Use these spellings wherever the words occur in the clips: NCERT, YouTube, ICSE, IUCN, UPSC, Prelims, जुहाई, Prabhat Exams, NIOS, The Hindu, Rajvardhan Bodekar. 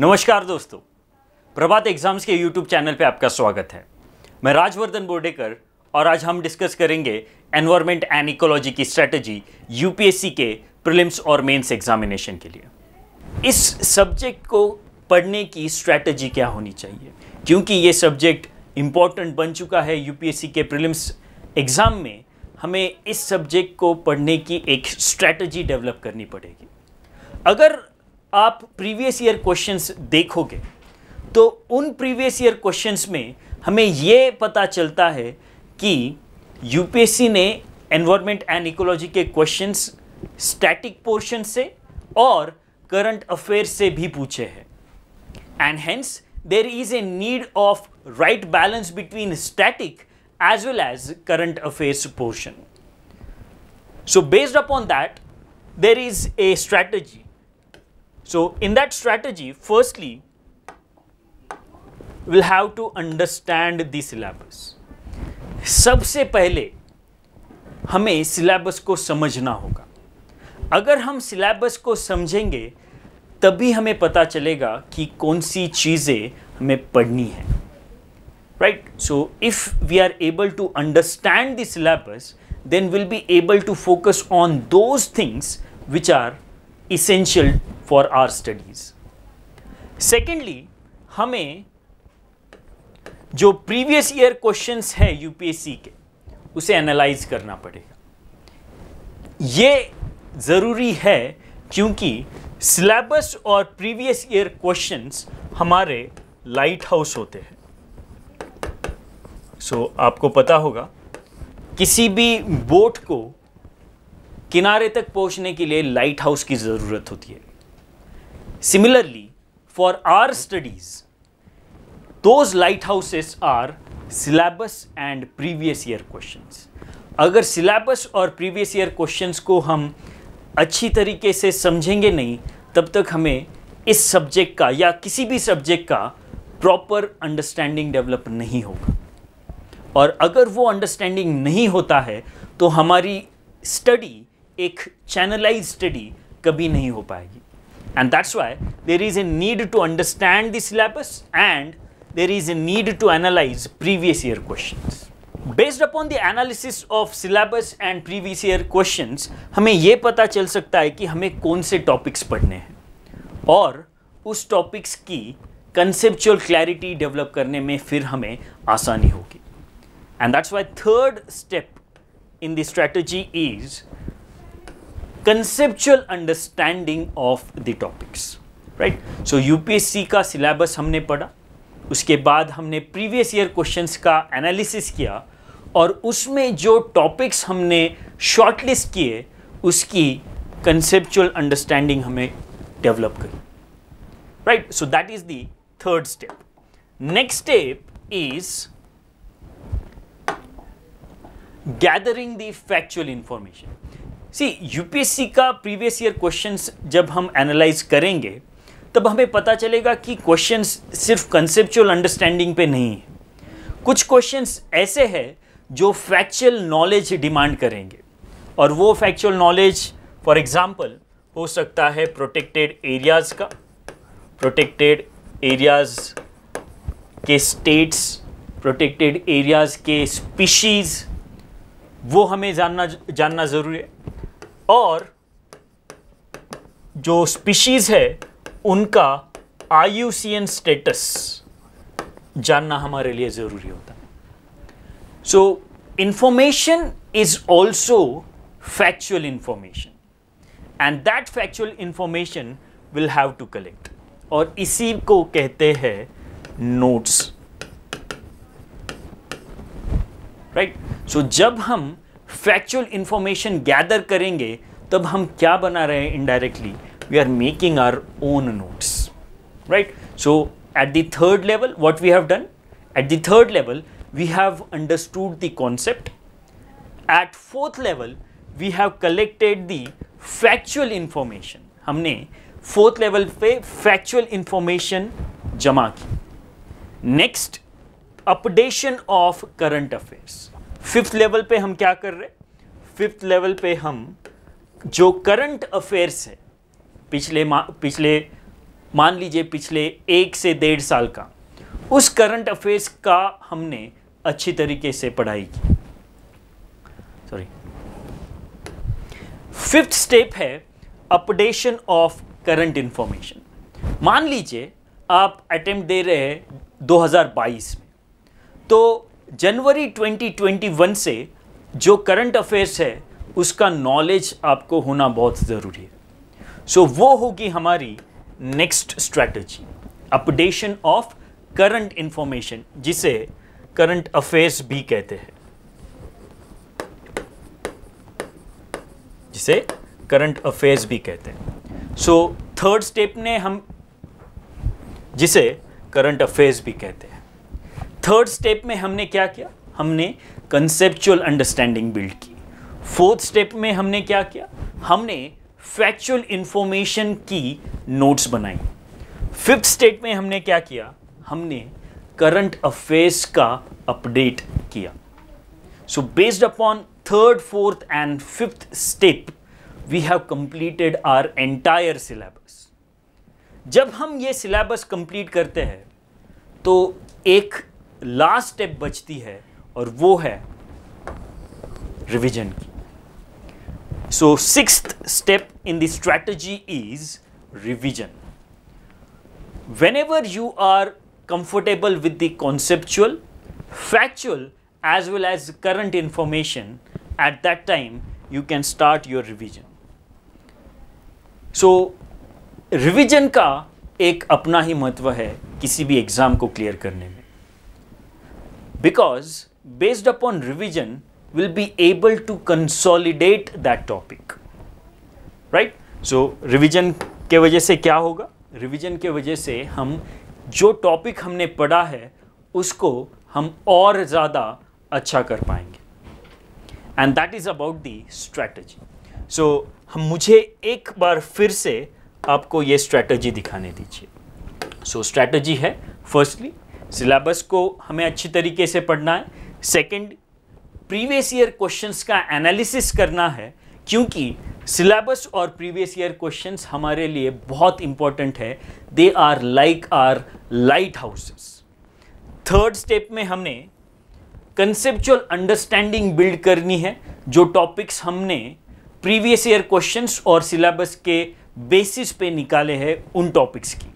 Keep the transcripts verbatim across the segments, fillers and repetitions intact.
नमस्कार दोस्तों, प्रभात एग्जाम्स के यूट्यूब चैनल पे आपका स्वागत है। मैं राजवर्धन बोडेकर और आज हम डिस्कस करेंगे एनवायरमेंट एंड इकोलॉजी की स्ट्रेटजी यूपीएससी के प्रीलिम्स और मेंस एग्जामिनेशन के लिए। इस सब्जेक्ट को पढ़ने की स्ट्रेटजी क्या होनी चाहिए, क्योंकि ये सब्जेक्ट इम्पॉर्टेंट बन चुका है यूपीएससी के प्रीलिम्स एग्ज़ाम में। हमें इस सब्जेक्ट को पढ़ने की एक स्ट्रेटजी डेवलप करनी पड़ेगी। अगर आप प्रीवियस ईयर क्वेश्चंस देखोगे तो उन प्रीवियस ईयर क्वेश्चंस में हमें ये पता चलता है कि यूपीएससी ने एनवायरमेंट एंड इकोलॉजी के क्वेश्चंस स्टैटिक पोर्शन से और करंट अफेयर से भी पूछे हैं, and hence there is a need of right balance between static as well as current affairs portion. So based upon that there is a strategy. So in that strategy, firstly, we'll have to understand the syllabus. सबसे पहले हमें syllabus को समझना होगा। अगर हम syllabus को समझेंगे तभी हमें पता चलेगा कि कौन सी चीज़ें हमें पढ़नी है, right? So if we are able to understand the syllabus, then we'll be able to focus on those things which are essential for our studies. Secondly, हमें जो previous year questions हैं यूपीएससी के उसे analyze करना पड़ेगा। ये ज़रूरी है क्योंकि syllabus और previous year questions हमारे lighthouse होते हैं। So आपको पता होगा किसी भी boat को किनारे तक पहुँचने के लिए lighthouse की ज़रूरत होती है। Similarly, for our studies, those lighthouses are syllabus and previous year questions. अगर syllabus और previous year questions को हम अच्छी तरीके से समझेंगे नहीं, तब तक हमें इस सब्जेक्ट का या किसी भी सब्जेक्ट का प्रॉपर अंडरस्टैंडिंग डेवलप नहीं होगा, और अगर वो अंडरस्टैंडिंग नहीं होता है तो हमारी स्टडी एक चैनलाइज स्टडी कभी नहीं हो पाएगी। And that's why there is a need to understand the syllabus and there is a need to analyze previous year questions. Based upon the analysis of syllabus and previous year questions, हमें ये पता चल सकता है कि हमें कौन से टॉपिक्स पढ़ने हैं और उस टॉपिक्स की conceptual clarity develop करने में फिर हमें आसानी होगी। And that's why third step in the strategy is conceptual understanding of the topics, right? So U P S C का syllabus हमने पढ़ा, उसके बाद हमने previous year questions का analysis किया और उसमें जो topics हमने shortlist किए उसकी conceptual understanding हमें develop करी, right? So that is the third step. Next step is gathering the factual information. सी यूपीएससी का प्रीवियस ईयर क्वेश्चंस जब हम एनालाइज करेंगे तब हमें पता चलेगा कि क्वेश्चंस सिर्फ कंसेप्चुअल अंडरस्टैंडिंग पे नहीं है। कुछ क्वेश्चंस ऐसे हैं जो फैक्चुअल नॉलेज डिमांड करेंगे, और वो फैक्चुअल नॉलेज फॉर एग्जांपल हो सकता है प्रोटेक्टेड एरियाज़ का, प्रोटेक्टेड एरियाज़ के स्टेट्स, प्रोटेक्टेड एरियाज़ के स्पीशीज़, वो हमें जानना जानना ज़रूरी है, और जो स्पीशीज़ है उनका I U C N status जानना हमारे लिए ज़रूरी होता है। So information is also factual information and that factual information will have to collect, और इसी को कहते हैं नोट्स, राइट? सो जब हम फैक्चुअल इंफॉर्मेशन गैदर करेंगे तब हम क्या बना रहे हैं, indirectly we are making our own notes, right? So at the third level what we have done, at the third level we have understood the concept, at fourth level we have collected the factual information, हमने fourth level पे factual information जमा की। Next updation of current affairs, fifth level पे हम क्या कर रहे हैं, फिफ्थ लेवल पे हम जो करंट अफेयर्स है पिछले पिछले मान लीजिए पिछले एक से डेढ़ साल का, उस करंट अफेयर्स का हमने अच्छी तरीके से पढ़ाई की। सॉरी, फिफ्थ स्टेप है अपडेशन ऑफ करंट इंफॉर्मेशन। मान लीजिए आप अटेम्प्ट दे रहे हैं दो हज़ार बाईस में, तो जनवरी दो हज़ार इक्कीस से जो करंट अफेयर्स है उसका नॉलेज आपको होना बहुत ज़रूरी है। सो so, वो होगी हमारी next strategy, updation of current information, जिसे करंट अफेयर्स भी कहते हैं, जिसे करंट अफेयर्स भी कहते हैं। सो थर्ड स्टेप ने हम, जिसे करंट अफेयर्स भी कहते हैं, थर्ड स्टेप में हमने क्या किया? हमने कंसेप्चुअल अंडरस्टैंडिंग बिल्ड की। फोर्थ स्टेप में हमने क्या किया? हमने फैक्चुअल इंफॉर्मेशन की नोट्स बनाई। फिफ्थ स्टेप में हमने क्या किया? हमने करंट अफेयर्स का अपडेट किया। So based upon third, fourth and fifth step we have completed our entire syllabus. जब हम ये सिलेबस कंप्लीट करते हैं तो एक लास्ट स्टेप बचती है और वो है रिवीजन की। So sixth step in the strategy is revision. Whenever you are comfortable with the conceptual, factual as well as current information, at that time you can start your revision. So revision का एक अपना ही महत्व है किसी भी exam को clear करने में, because based upon revision will be able to consolidate that topic, right? So revision के वजह से क्या होगा? Revision के वजह से हम जो topic हमने पढ़ा है उसको हम और ज़्यादा अच्छा कर पाएंगे, and that is about the strategy. So हम मुझे एक बार फिर से आपको ये स्ट्रैटेजी दिखाने दीजिए। सो स्ट्रैटेजी है, फर्स्टली सिलेबस को हमें अच्छी तरीके से पढ़ना है, सेकंड प्रीवियस ईयर क्वेश्चंस का एनालिसिस करना है, क्योंकि सिलेबस और प्रीवियस ईयर क्वेश्चंस हमारे लिए बहुत इंपॉर्टेंट है, they are like are lighthouses. Third step में हमने कंसेप्चुअल अंडरस्टैंडिंग बिल्ड करनी है, जो टॉपिक्स हमने प्रीवियस ईयर क्वेश्चंस और सिलेबस के बेसिस पे निकाले हैं उन टॉपिक्स की।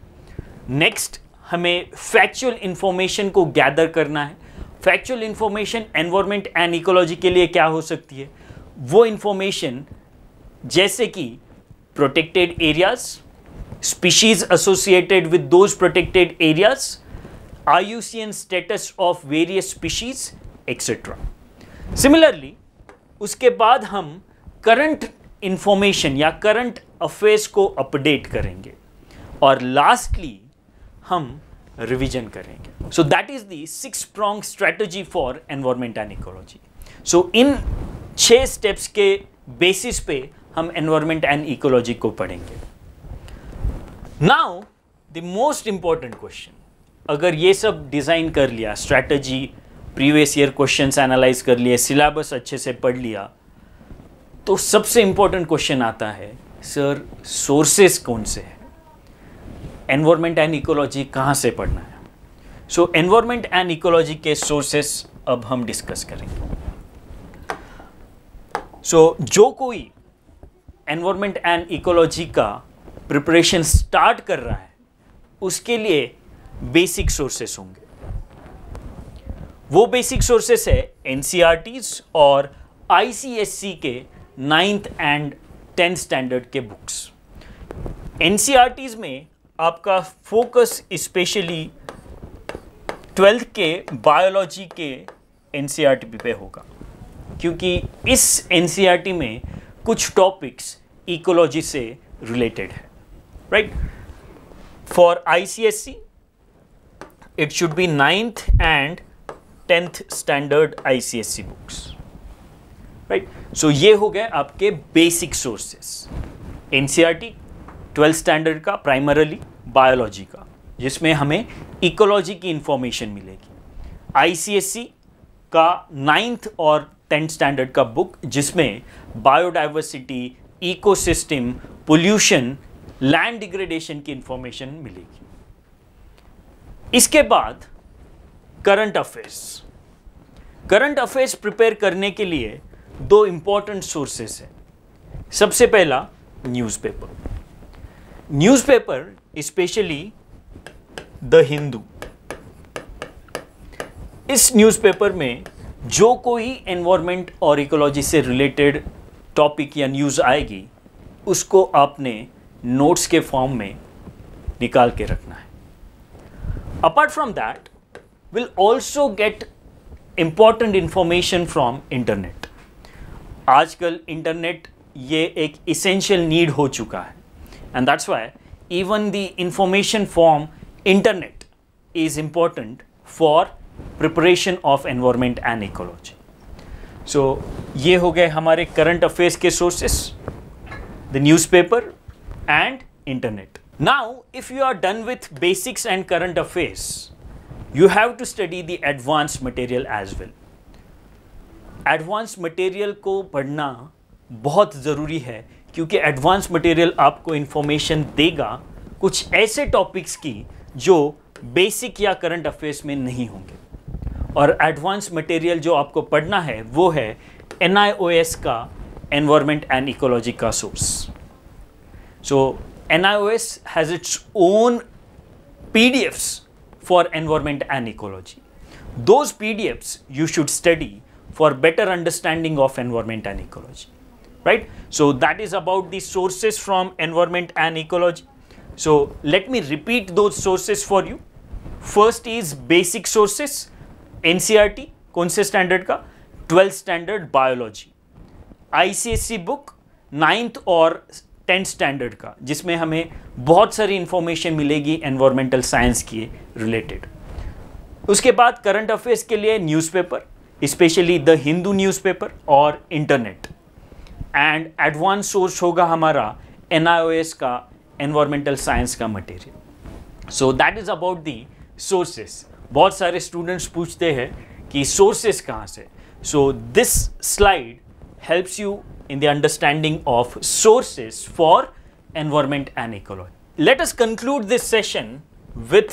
नेक्स्ट हमें फैक्चुअल इंफॉर्मेशन को गैदर करना है। Factual information environment and ecology के लिए क्या हो सकती है? वो इंफॉर्मेशन जैसे कि protected areas, species associated with those protected areas, I U C N status of various species et cetera. Similarly, उसके बाद हम current information या current affairs को update करेंगे और lastly हम revision करेंगे. So that is the six prong strategy for environment and ecology. So इन छः steps के basis पे हम environment and ecology को पढ़ेंगे. Now the most important question, अगर ये सब डिज़ाइन कर लिया, strategy, previous year questions analyse कर लिए, सिलेबस अच्छे से पढ़ लिया, तो सबसे इम्पोर्टेंट क्वेश्चन आता है, सर सोर्सेस कौन से हैं? एनवायरनमेंट एंड इकोलॉजी कहाँ से पढ़ना है? सो एनवायरनमेंट एंड इकोलॉजी के सोर्सेस अब हम डिस्कस करेंगे। सो so, जो कोई एनवायरनमेंट एंड इकोलॉजी का प्रिपरेशन स्टार्ट कर रहा है उसके लिए बेसिक सोर्सेस होंगे। वो बेसिक सोर्सेस है एनसीईआरटीज़ और आईसीएसई के नाइन्थ एंड टेंथ स्टैंडर्ड के बुक्स। एनसीईआरटीज़ में आपका फोकस स्पेशली ट्वेल्थ के बायोलॉजी के एनसीईआरटी पे होगा, क्योंकि इस एनसीईआरटी में कुछ टॉपिक्स इकोलॉजी से रिलेटेड है, right? For ICSE it should be ninth and tenth standard I C S E books, right? So ये हो गए आपके basic sources, N C E R T twelfth standard का, primarily biology का, जिसमें हमें ecology की information मिलेगी, I C S E का ninth और tenth standard का book जिसमें biodiversity, ecosystem, pollution land degradation की इंफॉर्मेशन मिलेगी। इसके बाद current affairs, current affairs prepare करने के लिए दो इंपॉर्टेंट सोर्सेस हैं। सबसे पहला newspaper, newspaper specially the Hindu. इस न्यूज़पेपर में जो कोई एनवायरनमेंट और इकोलॉजी से रिलेटेड टॉपिक या न्यूज़ आएगी उसको आपने नोट्स के फॉर्म में निकाल के रखना है। Apart from that will also get important information from internet. आजकल इंटरनेट ये एक इसेंशियल नीड हो चुका है and that's why even the information form internet is important for preparation of environment and ecology. So ये हो गए हमारे करंट अफेयर्स के sources, the newspaper and internet. Now if you are done with basics and current affairs you have to study the advanced material as well. Advanced material को पढ़ना बहुत ज़रूरी है क्योंकि advanced material आपको information देगा कुछ ऐसे topics की जो basic या current affairs में नहीं होंगे। और advanced material जो आपको पढ़ना है वो है N I O S का environment and ecology का source. So N I O S has its own P D Fs for environment and ecology. Those P D Fs you should study for better understanding of environment and ecology, right? So that is about the sources from environment and ecology. So let me repeat those sources for you. First is basic sources, N C E R T, कौन से standard का? twelfth standard biology, I C S E book, ninth और tenth standard का, जिसमें हमें बहुत सारी information मिलेगी एनवायरमेंटल साइंस की रिलेटेड। उसके बाद करंट अफेयर्स के लिए newspaper, specially the Hindu newspaper और इंटरनेट। एंड एडवांस सोर्स होगा हमारा N I O S का एनवायरमेंटल साइंस का material. So that is about the sources. बहुत सारे स्टूडेंट्स पूछते हैं कि सोर्सेस कहाँ से, so this slide helps you in the understanding of sources for environment and ecology. Let us conclude this session with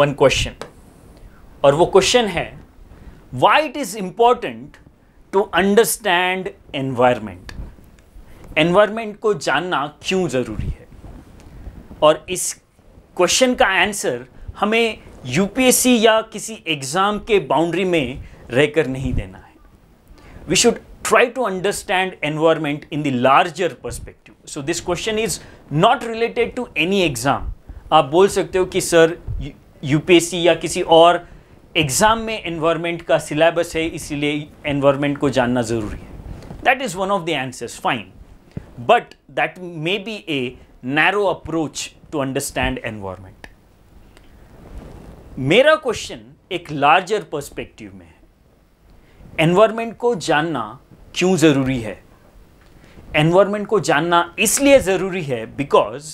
one question. और वो question है, why it is important to understand environment? Environment को जानना क्यों ज़रूरी है? और इस question का answer हमें U P S C या किसी exam के boundary में रहकर नहीं देना है. We should try to understand environment in the larger perspective. So this question is not related to any exam. आप बोल सकते हो कि sir U P S C या किसी और एग्ज़ाम में environment का syllabus है इसीलिए environment को जानना ज़रूरी है. That is one of the answers, fine. But that may be a narrow approach to understand environment. मेरा question एक larger perspective में है. Environment को जानना क्यों ज़रूरी है? एनवायरनमेंट को जानना इसलिए ज़रूरी है because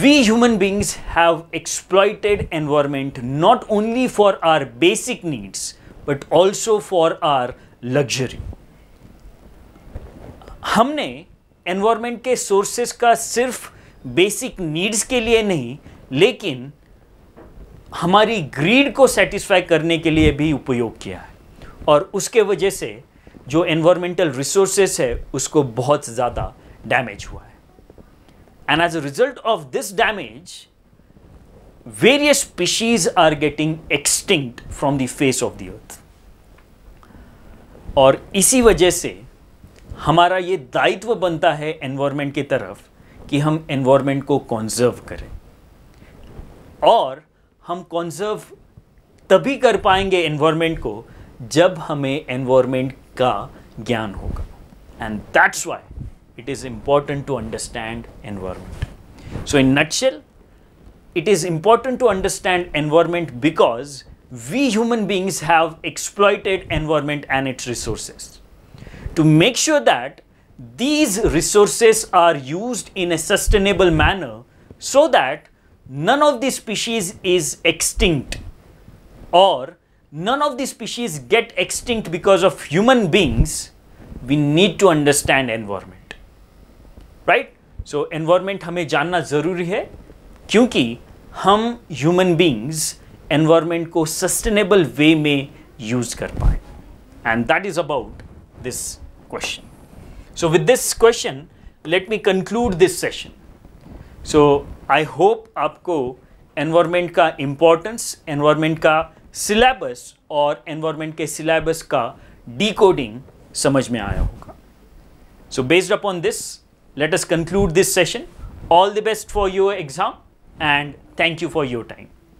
we human beings have exploited environment not only for our basic needs but also for our luxury. हमने एनवायरनमेंट के सोर्सेस का सिर्फ बेसिक नीड्स के लिए नहीं लेकिन हमारी ग्रीड को सेटिस्फाई करने के लिए भी उपयोग किया है और उसके वजह से जो एनवायरमेंटल रिसोर्सेस है उसको बहुत ज़्यादा डैमेज हुआ है। And as a result of this damage various species are getting extinct from the face of the earth. और इसी वजह से हमारा ये दायित्व बनता है एनवायरमेंट की तरफ कि हम एनवायरमेंट को कंजर्व करें और हम कंजर्व तभी कर पाएंगे एनवायरमेंट को जब हमें एनवायरमेंट का ज्ञान होगा। And that's why it is important to understand environment. So in nutshell it is important to understand environment because we human beings have exploited environment and its resources to make sure that these resources are used in a sustainable manner so that none of the species is extinct और none of the species get extinct because of human beings. We need to understand environment, right? So environment हमें जानना ज़रूरी है क्योंकि हम human beings environment को sustainable way में use कर पाए. And that is about this question. So with this question, let me conclude this session. So I hope आपको environment का importance, environment का syllabus और environment के syllabus का decoding समझ में आया होगा. So based upon this, let us conclude this session. All the best for your exam and thank you for your time.